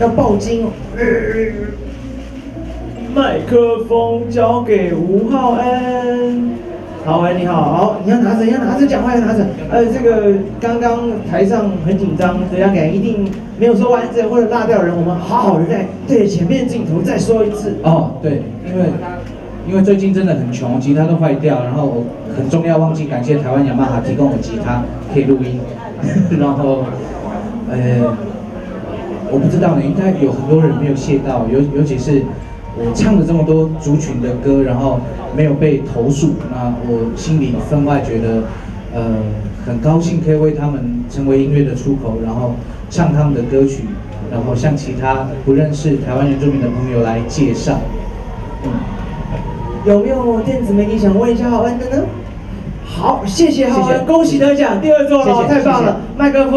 要爆金哦！麦克风交给吴浩恩。好，喂，你好，好，你要拿着，你要拿着讲话，要拿着。这个刚刚台上很紧张的样感，一定没有说完整或者落掉人，我们好好的在对前面镜头再说一次。哦，对，因为最近真的很穷，吉他都坏掉，然后我很重要忘记感谢台湾雅马哈提供我吉他可以录音，然后，我不知道呢，应该有很多人没有谢到，尤其是我唱了这么多族群的歌，然后没有被投诉，那我心里分外觉得，很高兴可以为他们成为音乐的出口，然后唱他们的歌曲，然后向其他不认识台湾原住民的朋友来介绍。有没有电子媒体想问一下浩恩的呢？好，谢谢浩恩，恭喜得奖，第2座了，太棒了，麦克风。